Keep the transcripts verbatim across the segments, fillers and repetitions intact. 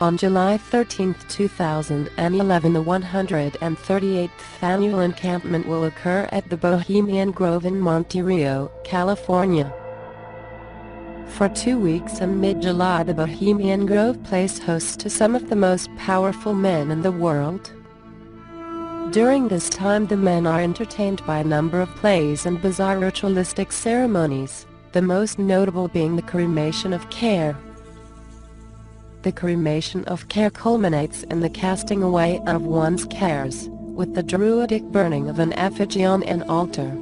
On July thirteenth two thousand eleven, the one hundred thirty-eighth annual encampment will occur at the Bohemian Grove in Monte Rio, California. For two weeks in mid-July, the Bohemian Grove plays host to some of the most powerful men in the world. During this time, the men are entertained by a number of plays and bizarre ritualistic ceremonies, the most notable being the cremation of care. The cremation of care culminates in the casting away of one's cares, with the druidic burning of an effigy on an altar.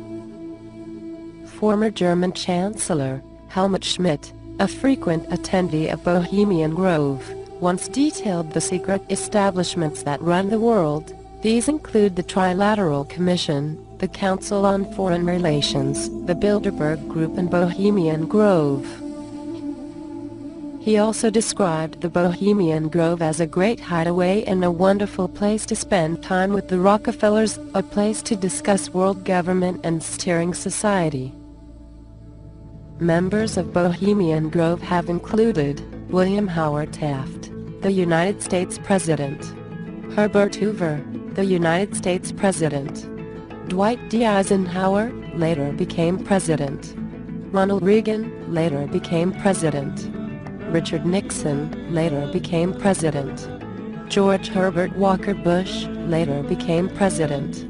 Former German Chancellor Helmut Schmidt, a frequent attendee of Bohemian Grove, once detailed the secret establishments that run the world. These include the Trilateral Commission, the Council on Foreign Relations, the Bilderberg Group, and Bohemian Grove. He also described the Bohemian Grove as a great hideaway and a wonderful place to spend time with the Rockefellers, a place to discuss world government and steering society. Members of Bohemian Grove have included William Howard Taft, the United States President; Herbert Hoover, the United States President; Dwight D. Eisenhower, later became President; Ronald Reagan, later became President; Richard Nixon, later became President; George Herbert Walker Bush, later became President;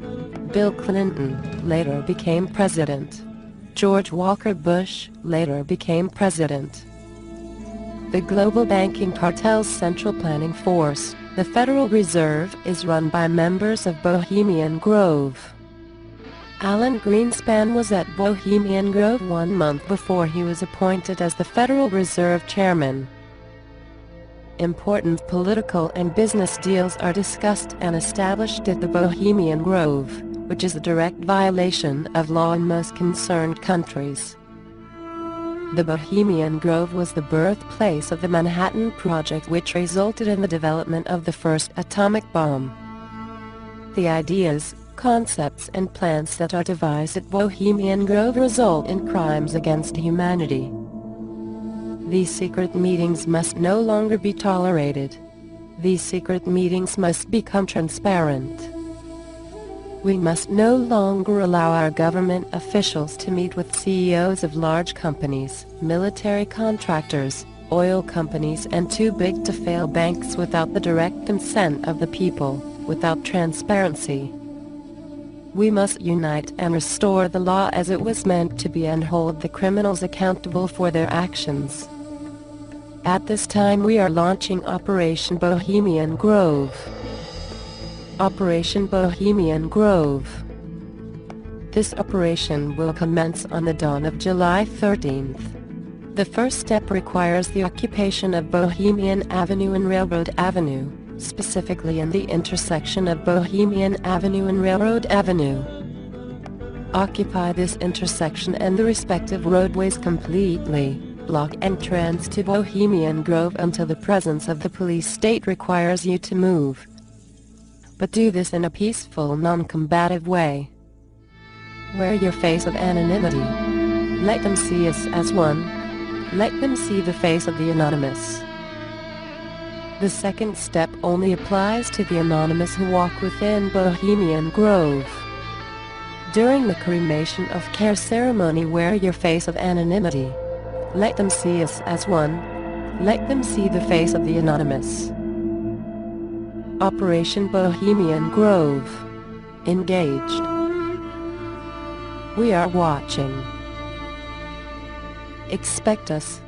Bill Clinton, later became President; George Walker Bush, later became President. The global banking cartel's central planning force, the Federal Reserve, is run by members of Bohemian Grove. Alan Greenspan was at Bohemian Grove one month before he was appointed as the Federal Reserve Chairman. Important political and business deals are discussed and established at the Bohemian Grove, which is a direct violation of law in most concerned countries. The Bohemian Grove was the birthplace of the Manhattan Project, which resulted in the development of the first atomic bomb. The ideas, concepts and plans that are devised at Bohemian Grove result in crimes against humanity. These secret meetings must no longer be tolerated. These secret meetings must become transparent. We must no longer allow our government officials to meet with C E Os of large companies, military contractors, oil companies and too big to fail banks without the direct consent of the people, without transparency. We must unite and restore the law as it was meant to be and hold the criminals accountable for their actions. At this time, we are launching Operation Bohemian Grove. Operation Bohemian Grove. This operation will commence on the dawn of July thirteenth. The first step requires the occupation of Bohemian Avenue and Railroad Avenue, specifically in the intersection of Bohemian Avenue and Railroad Avenue. Occupy this intersection and the respective roadways completely, block entrance to Bohemian Grove until the presence of the police state requires you to move. But do this in a peaceful, non-combative way. Wear your face of anonymity. Let them see us as one. Let them see the face of the anonymous. The second step only applies to the anonymous who walk within Bohemian Grove. During the cremation of care ceremony, wear your face of anonymity. Let them see us as one. Let them see the face of the anonymous. Operation Bohemian Grove. Engaged. We are watching. Expect us.